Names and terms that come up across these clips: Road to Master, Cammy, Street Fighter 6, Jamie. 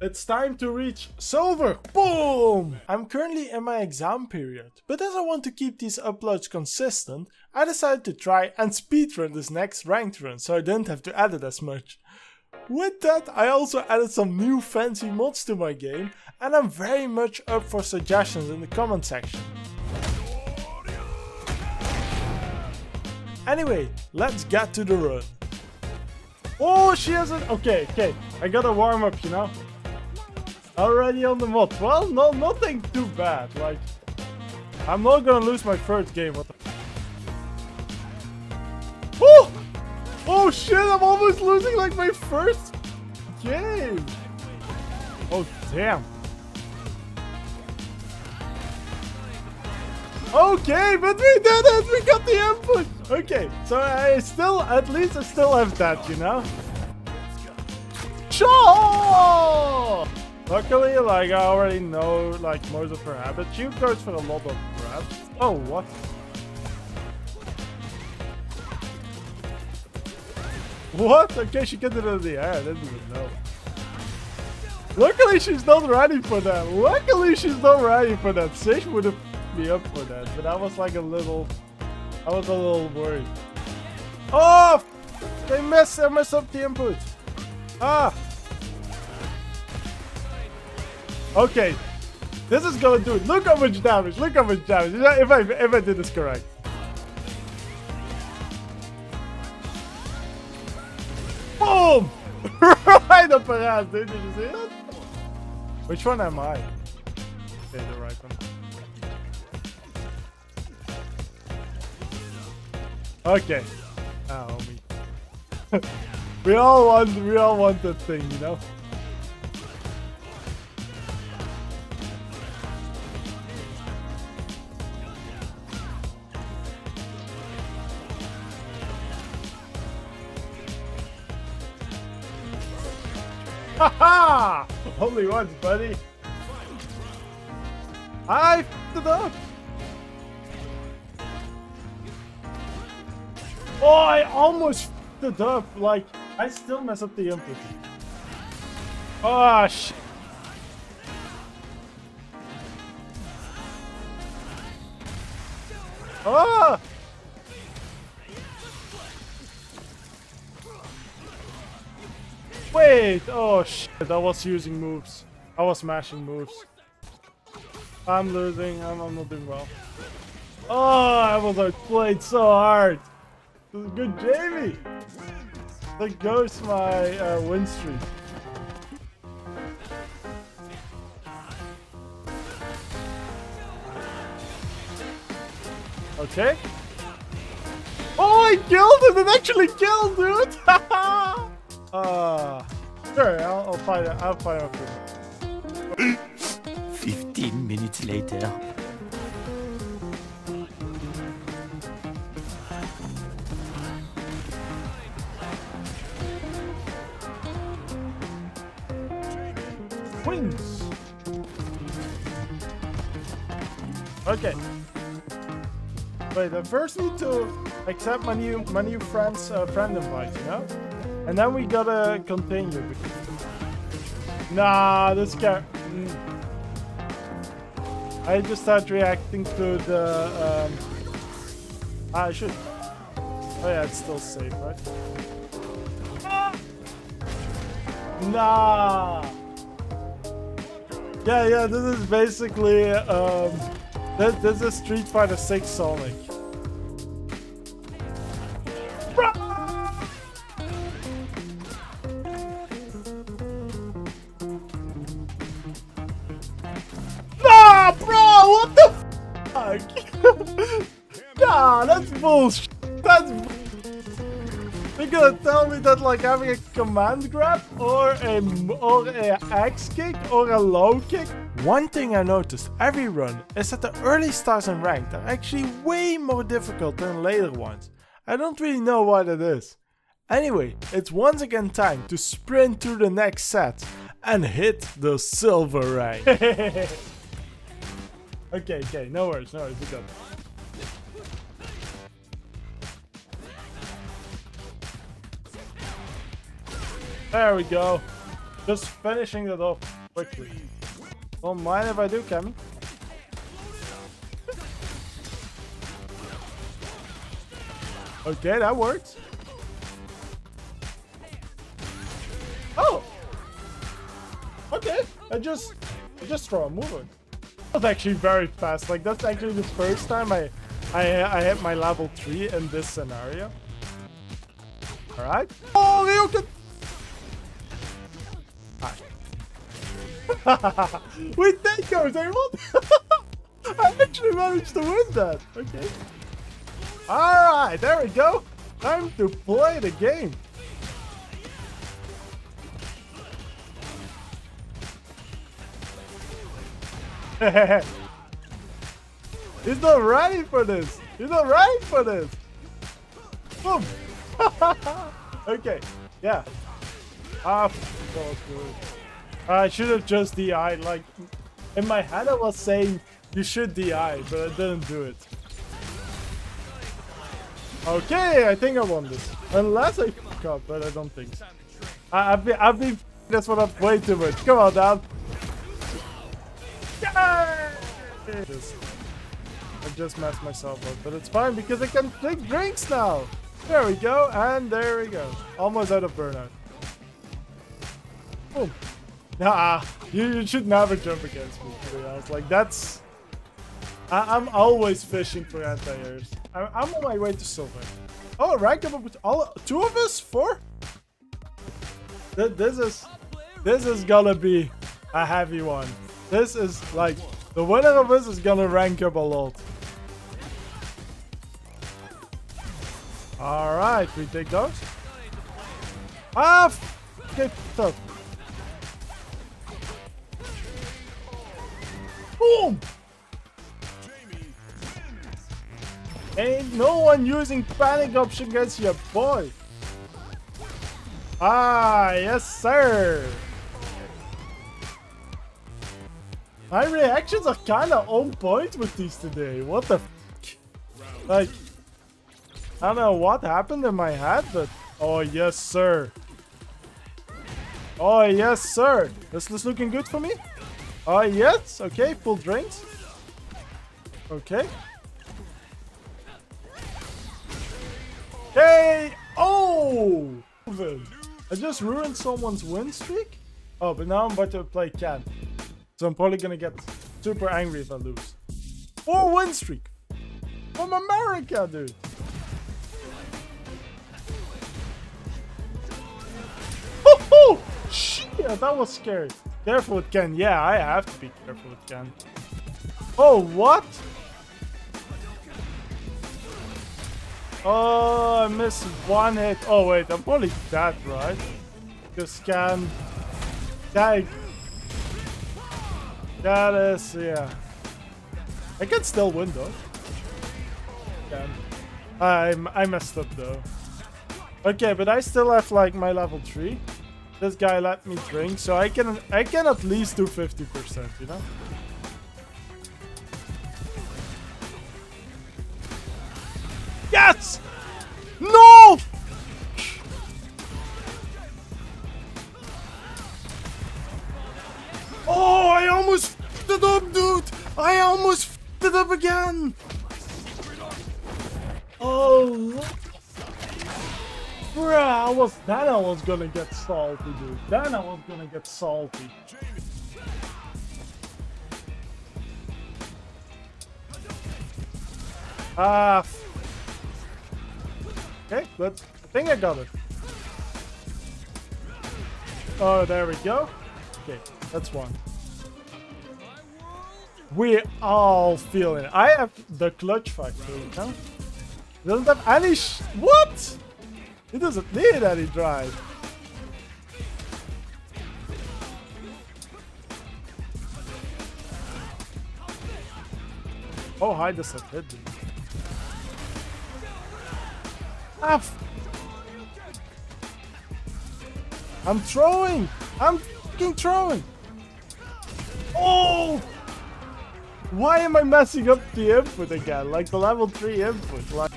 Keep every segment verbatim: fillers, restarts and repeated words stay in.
It's time to reach silver! Boom! I'm currently in my exam period, but as I want to keep these uploads consistent, I decided to try and speedrun this next ranked run so I didn't have to edit as much. With that, I also added some new fancy mods to my game, and I'm very much up for suggestions in the comment section. Anyway, let's get to the run. Oh, she hasn't. Okay, okay, I gotta warm up, you know. Already on the mod. Well, no, nothing too bad. Like, I'm not gonna lose my first game. What the f. Oh! Oh shit, I'm almost losing like my first game. Oh damn. Okay, but we did it. We got the input. Okay, so I still, at least I still have that, you know. Cha! Luckily, like, I already know, like, most of her habits. She goes for a lot of grabs. Oh, what? What? Okay, she can do it in the air. I didn't even know. Luckily, she's not ready for that. Luckily, she's not ready for that. Sish would have put me up for that, but I was, like, a little... I was a little worried. Oh! They messed, I messed up the input. Ah! Okay, this is gonna do it. Look how much damage, look how much damage. If I, if I did this correct. Boom! Right up her ass, dude. Did you see it? Which one am I? Okay, the right one. Okay. Oh, me. we all want, we all want that thing, you know? Haha! Only once, buddy. I f***ed it up. Oh, I almost f***ed it up. Like, I still mess up the input. Oh, shit. Oh! Wait! Oh shit! I was using moves. I was smashing moves. I'm losing. I'm, I'm not doing well. Oh! I was outplayed so hard. This is good, Jamie. That goes my uh, win streak. Okay. Oh! I killed it. It actually killed, dude. Haha. Uh, sure, I'll, I'll find out. I'll find out. Fifteen minutes later. Wings. Okay. Wait, I first need to accept my new my new friend's uh, friend invite, you know. And then we gotta continue. Nah, this guy. Mm. I just start reacting to the. Um... Ah, I should. Oh yeah, it's still safe, right? Ah! Nah. Yeah, yeah. This is basically. Um, this, this is Street Fighter six Sonic. Nah, that's bullshit. That's bullshit. You're gonna tell me that like having a command grab or a or a axe kick or a low kick? One thing I noticed every run is that the early stars in ranked are actually way more difficult than later ones. I don't really know why that is. Anyway, it's once again time to sprint through the next set and hit the silver rank. Okay, okay, no worries, no worries, we got it. There we go. Just finishing that off quickly. Don't mind if I do, Cammy. Okay, that works. Oh! Okay, I just I just throw a move on. That was actually very fast. Like, that's actually the first time I I I hit my level three in this scenario. Alright. Oh, Ryoken! Alright. We did go, they won! I actually managed to win that. Okay. Alright, there we go. Time to play the game. He's not ready for this. He's not ready for this. Boom. Okay, yeah. Ah, so good. I should have just D I'd. Like, in my head I was saying you should D I, but I didn't do it. Okay, I think I won this. Unless I fuck up, but I don't think so. I, I've been, I've been that's what I've played too much. Come on, down. Yeah! Just, I just messed myself up, but it's fine because I can take drinks now. There we go, and there we go. Almost out of burnout. Oh, nah, you, you should never jump against me, to be honest. Like, that's... I, I'm always fishing for anti-airs. I'm, I'm on my way to silver. Oh, rank up with all... Two of us? Four? Th this is... This is gonna be a heavy one. This is, like, the winner of this is gonna rank up a lot. Alright, we take those. Ah! Get up. Boom! Ain't no one using panic option against your boy. Ah, yes, sir. My reactions are kinda on point with these today. What the f? Like, I don't know what happened in my head, but... Oh, yes, sir. Oh, yes, sir. Is this looking good for me? Oh, yes. Okay, full drinks. Okay. Hey! Oh! I just ruined someone's win streak? Oh, but now I'm about to play Cam. So I'm probably gonna get super angry if I lose. Four win streak! From America, dude! Oh, shit! That was scary. Careful with Ken. Yeah, I have to be careful with Ken. Oh, what? Oh, I missed one hit. Oh, wait. I'm probably dead, right? Because Ken... Dang. That is... Yeah. I can still win, though. Ken. I, I messed up, though. Okay, but I still have, like, my level three. This guy let me drink, so I can I can at least do fifty percent, you know? Yes! No! Oh, I almost f***ed it up, dude! I almost f***ed it up again! Oh... Bruh, I was, then I was gonna get salty, dude. Then I was gonna get salty. Ah. Uh, okay, but I think I got it. Oh, there we go. Okay, that's one. We all feel it. I have the clutch factor, huh? Doesn't have any sh- What? He doesn't need any drive. Oh, hi, this is hit. Ah, f I'm throwing. I'm fucking throwing. Oh, why am I messing up the input again? Like the level three input. Like.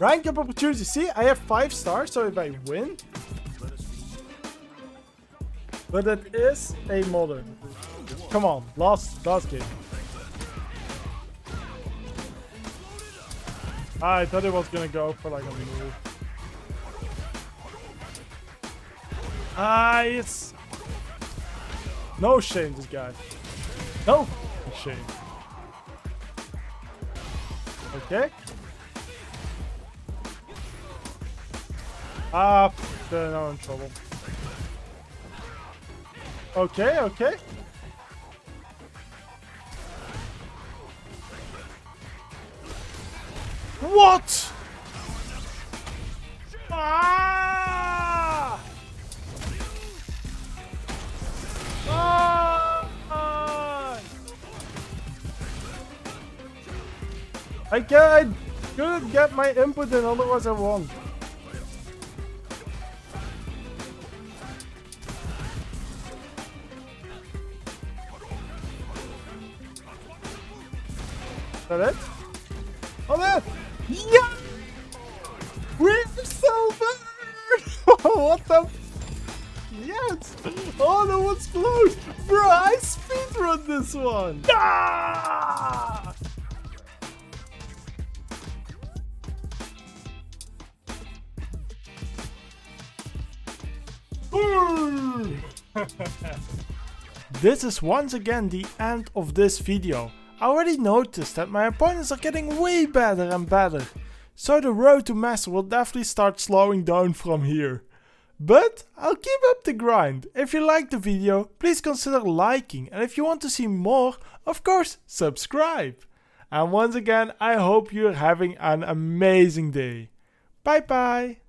Rank up opportunity. See, I have five stars, so if I win... But it is a modder. Come on, last last game. I thought it was gonna go for like a move. Ah, it's no shame, this guy. No shame. Okay. Ah, then I'm in trouble. Okay, okay. What? Ah! Ah! I can't, I couldn't get my input in, otherwise I won. Is that it? Oh, there! Yeah! We're silver! What the f? Yes! Oh, that one's close! Bro, I speedrun this one! Ah! This is once again the end of this video. I already noticed that my opponents are getting way better and better, so the road to master will definitely start slowing down from here. But I'll keep up the grind. If you liked the video, please consider liking, and if you want to see more, of course subscribe. And once again, I hope you're having an amazing day. Bye bye!